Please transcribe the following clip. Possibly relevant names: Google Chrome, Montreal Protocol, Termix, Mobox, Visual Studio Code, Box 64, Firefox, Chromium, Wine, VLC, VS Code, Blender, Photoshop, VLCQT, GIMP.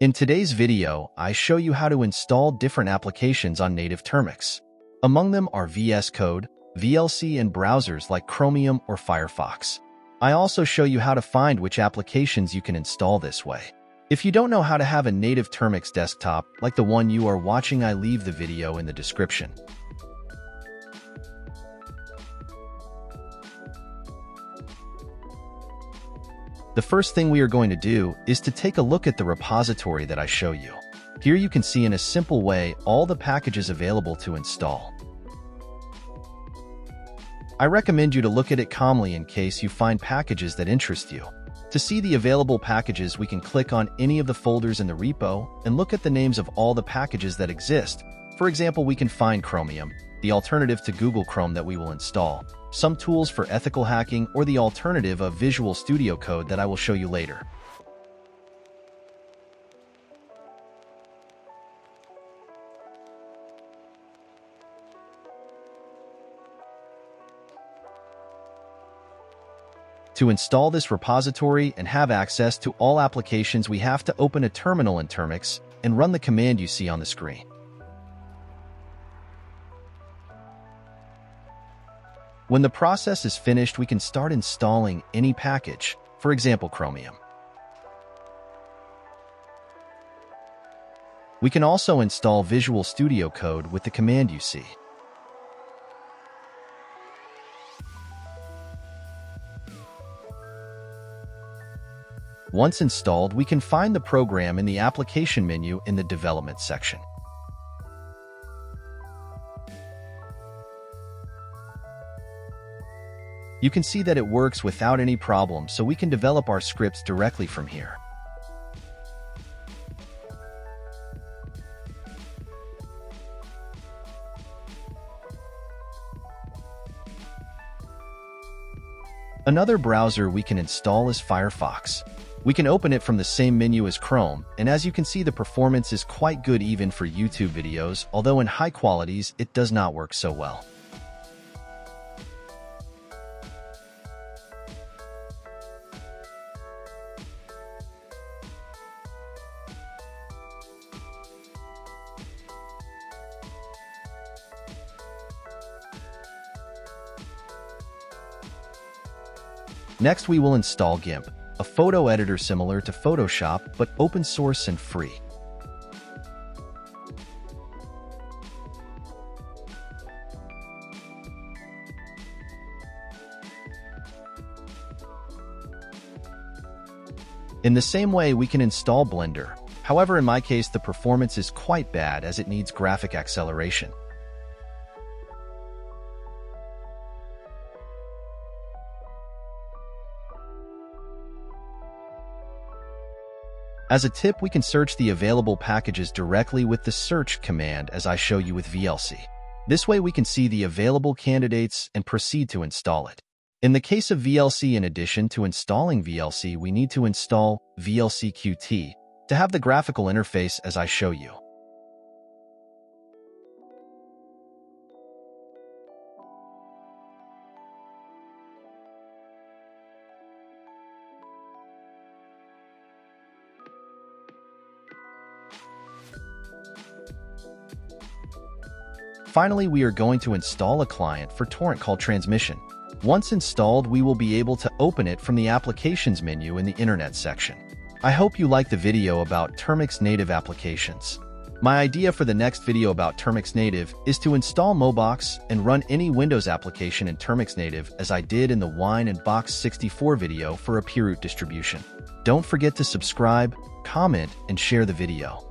In today's video, I show you how to install different applications on native Termix. Among them are VS Code, VLC, and browsers like Chromium or Firefox. I also show you how to find which applications you can install this way. If you don't know how to have a native Termix desktop, like the one you are watching, I leave the video in the description. The first thing we are going to do is to take a look at the repository that I show you. Here you can see in a simple way all the packages available to install. I recommend you to look at it calmly in case you find packages that interest you. To see the available packages, we can click on any of the folders in the repo and look at the names of all the packages that exist. For example, we can find Chromium, the alternative to Google Chrome that we will install, some tools for ethical hacking, or the alternative of Visual Studio Code that I will show you later. To install this repository and have access to all applications, we have to open a terminal in Termix and run the command you see on the screen. When the process is finished, we can start installing any package, for example, Chromium. We can also install Visual Studio Code with the command you see. Once installed, we can find the program in the application menu in the development section. You can see that it works without any problem, so we can develop our scripts directly from here. Another browser we can install is Firefox. We can open it from the same menu as Chrome, and as you can see, the performance is quite good even for YouTube videos, although in high qualities it does not work so well. Next, we will install GIMP, a photo editor similar to Photoshop, but open source and free. In the same way, we can install Blender. However, in my case, the performance is quite bad as it needs graphic acceleration. As a tip, we can search the available packages directly with the search command as I show you with VLC. This way we can see the available candidates and proceed to install it. In the case of VLC, in addition to installing VLC, we need to install VLCQT to have the graphical interface as I show you. Finally, we are going to install a client for torrent called Transmission. Once installed, we will be able to open it from the applications menu in the internet section. I hope you liked the video about Termix native applications. My idea for the next video about Termix native is to install Mobox and run any Windows application in Termix native as I did in the Wine and Box 64 video for a Peerroot distribution. Don't forget to subscribe, comment, and share the video.